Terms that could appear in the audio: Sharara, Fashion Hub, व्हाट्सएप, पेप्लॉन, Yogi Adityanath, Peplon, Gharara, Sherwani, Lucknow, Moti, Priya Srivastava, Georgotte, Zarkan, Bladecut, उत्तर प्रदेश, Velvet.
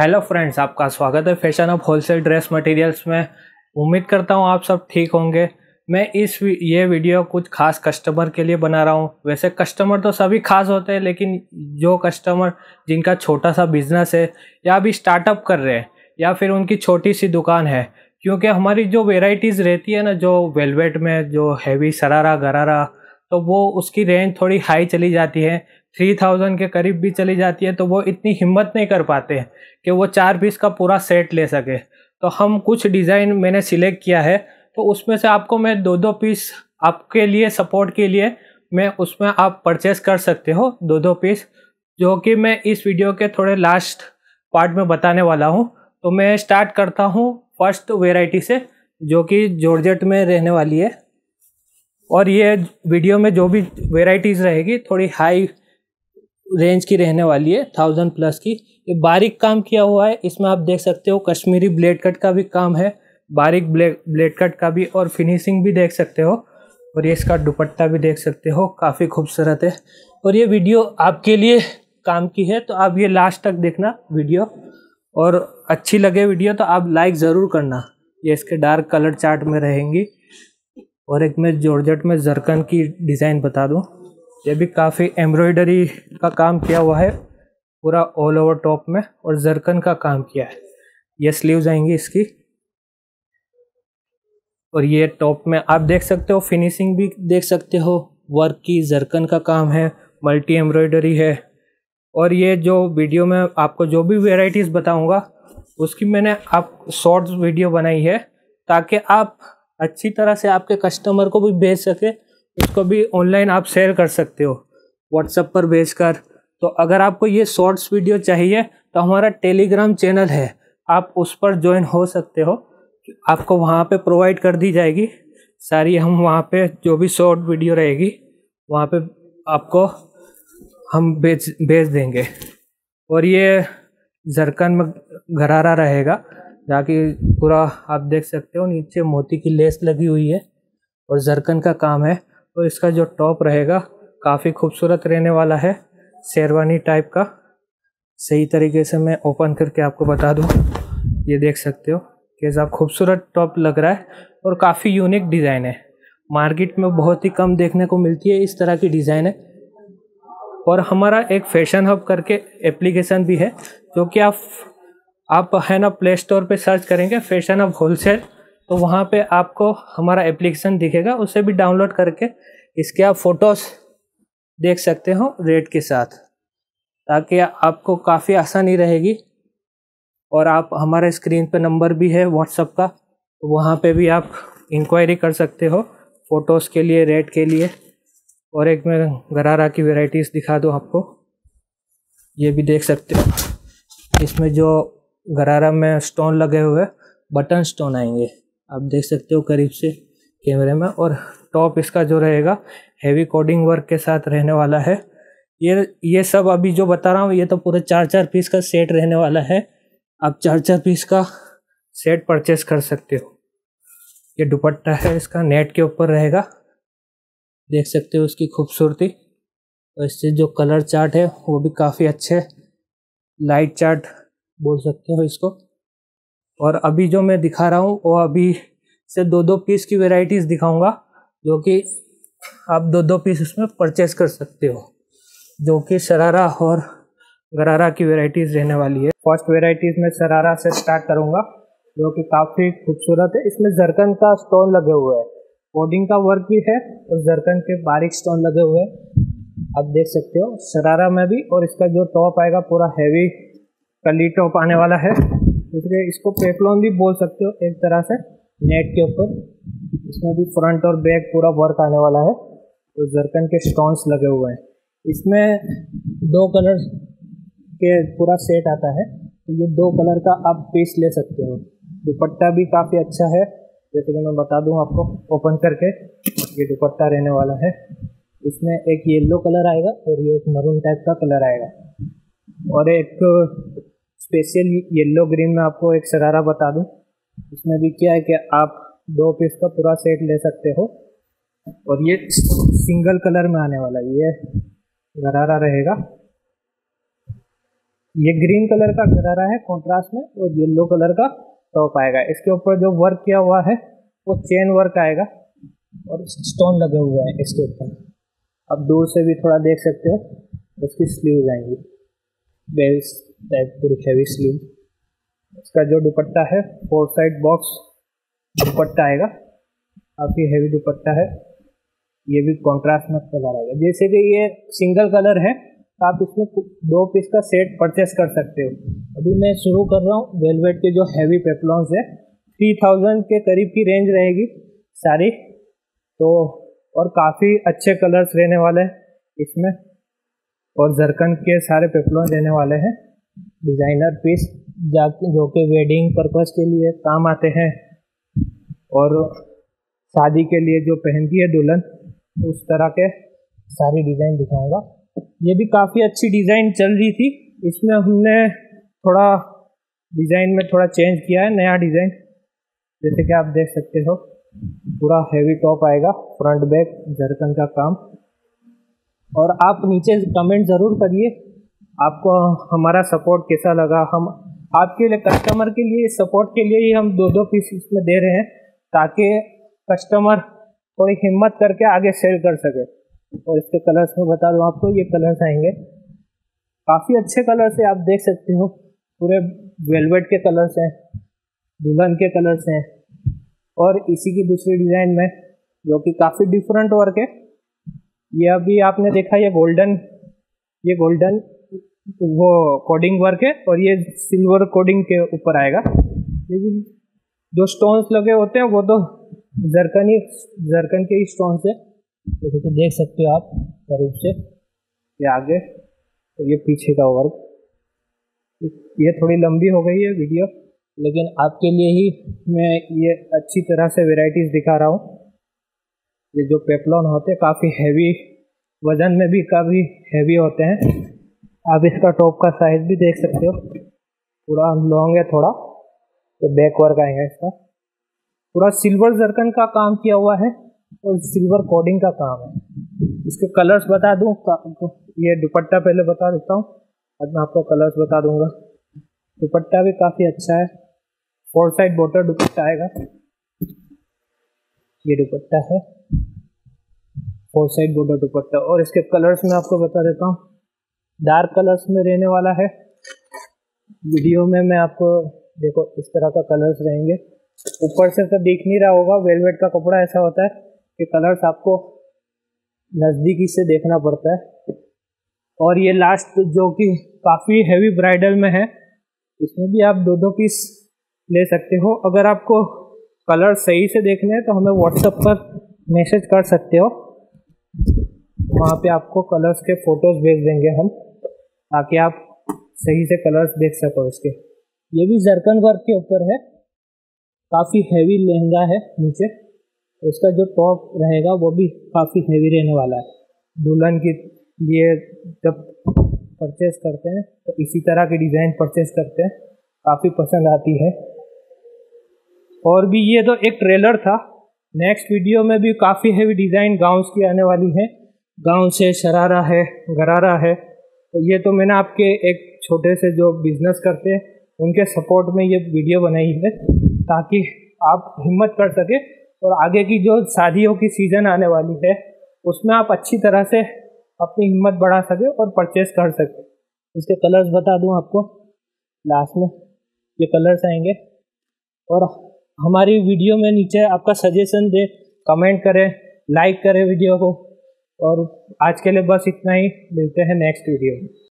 Hello friends, आपका स्वागत है fashion hub wholesale dress materials में। उम्मीद करता हूँ आप सब ठीक होंगे। मैं ये वीडियो कुछ खास कस्टमर के लिए बना रहा हूँ। वैसे कस्टमर तो सभी खास होते हैं, लेकिन जो कस्टमर जिनका छोटा सा बिजनेस है या अभी स्टार्टअप कर रहे हैं या फिर उनकी छोटी सी दुकान है, क्योंकि हमारी जो वेराइटीज़ रहती है ना, जो वेलवेट में जो हैवी शरारा गरारा, तो वो उसकी रेंज थोड़ी हाई चली जाती है, 3000 के करीब भी चली जाती है। तो वो इतनी हिम्मत नहीं कर पाते कि वो 4 पीस का पूरा सेट ले सके। तो हम कुछ डिज़ाइन मैंने सिलेक्ट किया है, तो उसमें से आपको मैं 2-2 पीस आपके लिए सपोर्ट के लिए मैं उसमें आप परचेस कर सकते हो, 2-2 पीस, जो कि मैं इस वीडियो के थोड़े लास्ट पार्ट में बताने वाला हूँ। तो मैं स्टार्ट करता हूँ फर्स्ट वेराइटी से, जो कि जॉर्जेट में रहने वाली है। और ये वीडियो में जो भी वेराइटीज़ रहेगी थोड़ी हाई रेंज की रहने वाली है, 1000+ की। ये बारीक काम किया हुआ है, इसमें आप देख सकते हो कश्मीरी ब्लेड कट का भी काम है, बारीक ब्लेड कट का भी, और फिनिशिंग भी देख सकते हो। और ये इसका दुपट्टा भी देख सकते हो, काफ़ी खूबसूरत है। और ये वीडियो आपके लिए काम की है, तो आप ये लास्ट तक देखना वीडियो, और अच्छी लगे वीडियो तो आप लाइक ज़रूर करना। ये इसके डार्क कलर चार्ट में रहेंगी। और एक मैं जॉर्जेट में जरकन की डिज़ाइन बता दूं, ये भी काफ़ी एम्ब्रॉयडरी का काम किया हुआ है पूरा ऑल ओवर टॉप में, और जरकन का काम किया है। ये स्लीव्स आएंगी इसकी, और ये टॉप में आप देख सकते हो, फिनिशिंग भी देख सकते हो, वर्क की जरकन का काम है, मल्टी एम्ब्रॉयडरी है। और ये जो वीडियो में आपको जो भी वेराइटीज़ बताऊँगा उसकी मैंने आप शॉर्ट्स वीडियो बनाई है, ताकि आप अच्छी तरह से आपके कस्टमर को भी बेच सके, उसको भी ऑनलाइन आप शेयर कर सकते हो व्हाट्सएप पर बेचकर। तो अगर आपको ये शॉर्ट्स वीडियो चाहिए तो हमारा टेलीग्राम चैनल है, आप उस पर ज्वाइन हो सकते हो, आपको वहाँ पे प्रोवाइड कर दी जाएगी सारी। हम वहाँ पे जो भी शॉर्ट वीडियो रहेगी वहाँ पे आपको हम बेच देंगे। और ये जरकन में घरारा रहेगा, जाके पूरा आप देख सकते हो, नीचे मोती की लेस लगी हुई है और जरकन का काम है। और इसका जो टॉप रहेगा काफ़ी खूबसूरत रहने वाला है, शेरवानी टाइप का। सही तरीके से मैं ओपन करके आपको बता दूं, ये देख सकते हो कैसा खूबसूरत टॉप लग रहा है, और काफ़ी यूनिक डिज़ाइन है, मार्केट में बहुत ही कम देखने को मिलती है इस तरह की डिज़ाइन है। और हमारा एक फैशन हब करके एप्लीकेशन भी है, जो कि आप है ना प्ले स्टोर पे सर्च करेंगे फैशन हब होलसेल, तो वहाँ पे आपको हमारा एप्लीकेशन दिखेगा, उसे भी डाउनलोड करके इसके आप फ़ोटोज़ देख सकते हो रेट के साथ, ताकि आपको काफ़ी आसानी रहेगी। और आप हमारे स्क्रीन पे नंबर भी है व्हाट्सएप का, तो वहाँ पे भी आप इंक्वायरी कर सकते हो फ़ोटोज़ के लिए, रेट के लिए। और एक मैं गरारा की वेराइटीज़ दिखा दूँ आपको, ये भी देख सकते हो। इसमें जो गरारा में स्टोन लगे हुए बटन स्टोन आएंगे, आप देख सकते हो करीब से कैमरे में। और टॉप इसका जो रहेगा हैवी कोडिंग वर्क के साथ रहने वाला है। ये सब अभी जो बता रहा हूँ ये तो पूरे 4-4 पीस का सेट रहने वाला है, आप 4-4 पीस का सेट परचेस कर सकते हो। ये दुपट्टा है इसका नेट के ऊपर रहेगा, देख सकते हो इसकी खूबसूरती। और इससे जो कलर चार्ट है वो भी काफ़ी अच्छे लाइट चार्ट बोल सकते हो इसको। और अभी जो मैं दिखा रहा हूँ वो अभी से 2-2 पीस की वेराइटीज़ दिखाऊंगा, जो कि आप 2-2 पीस उसमें परचेस कर सकते हो, जो कि शरारा और गरारा की वेराइटीज़ रहने वाली है। फर्स्ट वेराइटीज़ में शरारा से स्टार्ट करूँगा, जो कि काफ़ी खूबसूरत है। इसमें जरकन का स्टोन लगे हुए है, कोडिंग का वर्क भी है, और जरकन के बारीक स्टोन लगे हुए हैं, आप देख सकते हो शरारा में भी। और इसका जो टॉप आएगा पूरा हैवी कली टॉप आने वाला है, इसलिए इसको पेप्लॉन भी बोल सकते हो एक तरह से, नेट के ऊपर। इसमें भी फ्रंट और बैक पूरा वर्क आने वाला है, तो जरकन के स्टोन्स लगे हुए हैं। इसमें 2 कलर के पूरा सेट आता है, तो ये 2 कलर का आप पीस ले सकते हो। दुपट्टा भी काफ़ी अच्छा है, जैसे कि मैं बता दूं आपको ओपन करके, ये दुपट्टा रहने वाला है। इसमें एक येलो कलर आएगा और ये एक मरून टाइप का कलर आएगा। और एक स्पेशल येलो ग्रीन में आपको एक शरारा बता दूं, इसमें भी क्या है कि आप 2 पीस का पूरा सेट ले सकते हो। और ये सिंगल कलर में आने वाला ये गरारा रहेगा, ये ग्रीन कलर का गरारा है कॉन्ट्रास्ट में और येलो कलर का टॉप आएगा। इसके ऊपर जो वर्क किया हुआ है वो चेन वर्क आएगा और स्टोन लगे हुए हैं इसके ऊपर। आप दूर से भी थोड़ा देख सकते हो। इसकी स्लीव्स आएंगी बेल्स टाइप पूरी हैवी स्लीव। इसका जो दुपट्टा है फोर साइड बॉक्स दुपट्टा आएगा, काफ़ी हैवी दुपट्टा है। ये भी कॉन्ट्रास्ट में कलर आएगा। जैसे कि ये सिंगल कलर है तो आप इसमें दो पीस का सेट परचेस कर सकते हो। अभी मैं शुरू कर रहा हूँ वेलवेट के जो हैवी पेप्लॉन्स है 3000 के करीब की रेंज रहेगी सारी तो, और काफ़ी अच्छे कलर्स रहने वाले हैं इसमें। और जरकन के सारे पेपलोन रहने वाले हैं डिज़ाइनर पीस जो कि वेडिंग पर्पज़ के लिए काम आते हैं और शादी के लिए जो पहनती है दुल्हन उस तरह के सारी डिज़ाइन दिखाऊंगा। ये भी काफ़ी अच्छी डिज़ाइन चल रही थी, इसमें हमने थोड़ा डिज़ाइन में थोड़ा चेंज किया है, नया डिज़ाइन। जैसे कि आप देख सकते हो पूरा हैवी टॉप आएगा, फ्रंट बैक जरकन का काम। और आप नीचे कमेंट ज़रूर करिए आपको हमारा सपोर्ट कैसा लगा। हम आपके लिए, कस्टमर के लिए, सपोर्ट के लिए ही हम दो दो पीस इसमें दे रहे हैं ताकि कस्टमर थोड़ी हिम्मत करके आगे सेल कर सके। और इसके कलर्स में बता दूं आपको, ये कलर्स आएंगे काफ़ी अच्छे कलर्स हैं। आप देख सकते हो पूरे वेलवेट के कलर्स हैं, दुल्हन के कलर्स हैं। और इसी की दूसरी डिज़ाइन में जो कि काफ़ी डिफरेंट वर्क है, ये अभी आपने देखा ये गोल्डन वो कोडिंग वर्क है और ये सिल्वर कोडिंग के ऊपर आएगा। लेकिन जो स्टोन्स लगे होते हैं वो तो जरकन के ही स्टोन्स है। जैसे कि देख सकते हो आप करीब से, ये आगे और ये पीछे का वर्क। ये थोड़ी लंबी हो गई है वीडियो, लेकिन आपके लिए ही मैं ये अच्छी तरह से वेराइटीज़ दिखा रहा हूँ। ये जो पेपलॉन होते हैं काफ़ी हैवी, वज़न में भी काफ़ी हैवी होते हैं। आप इसका टॉप का साइज़ भी देख सकते हो, पूरा लॉन्ग है थोड़ा। तो बैक वर्क आएगा इसका, पूरा सिल्वर जरकन का काम किया हुआ है और सिल्वर कोडिंग का काम है। इसके कलर्स बता दूँ, ये दुपट्टा पहले बता देता हूँ, अब मैं आपको कलर्स बता दूँगा। दुपट्टा भी काफ़ी अच्छा है, फोर साइड बॉर्डर दुपट्टा आएगा। ये दुपट्टा है, फोर साइड बॉर्डर दुपट्टा। और इसके कलर्स में आपको बता देता हूँ, डार्क कलर्स में रहने वाला है वीडियो में। मैं आपको देखो इस तरह का कलर्स रहेंगे, ऊपर से तो दिख नहीं रहा होगा, वेलवेट का कपड़ा ऐसा होता है कि कलर्स आपको नज़दीकी से देखना पड़ता है। और ये लास्ट जो कि काफ़ी हैवी ब्राइडल में है, इसमें भी आप दो दो पीस ले सकते हो। अगर आपको कलर सही से देखने हैं तो हमें व्हाट्सएप पर मैसेज कर सकते हो, वहाँ पे आपको कलर्स के फ़ोटोज़ भेज देंगे हम ताकि आप सही से कलर्स देख सको इसके। ये भी जरकन वर्क के ऊपर है, काफ़ी हैवी लहंगा है नीचे। इसका जो टॉप रहेगा वो भी काफ़ी हैवी रहने वाला है। दुल्हन के लिए जब परचेस करते हैं तो इसी तरह की डिज़ाइन परचेस करते हैं, काफ़ी पसंद आती है। और भी ये तो एक ट्रेलर था, नेक्स्ट वीडियो में भी काफ़ी हैवी डिज़ाइन गाउन्स की आने वाली है। गाउन्स है, शरारा है, घरारा है। तो ये तो मैंने आपके एक छोटे से जो बिज़नेस करते हैं उनके सपोर्ट में ये वीडियो बनाई है ताकि आप हिम्मत कर सके और आगे की जो शादियों की सीज़न आने वाली है उसमें आप अच्छी तरह से अपनी हिम्मत बढ़ा सके और परचेस कर सके। इसके कलर्स बता दूं आपको लास्ट में, ये कलर्स आएंगे। और हमारी वीडियो में नीचे आपका सजेशन दे, कमेंट करें, लाइक करें वीडियो को। और आज के लिए बस इतना ही, मिलते हैं नेक्स्ट वीडियो में।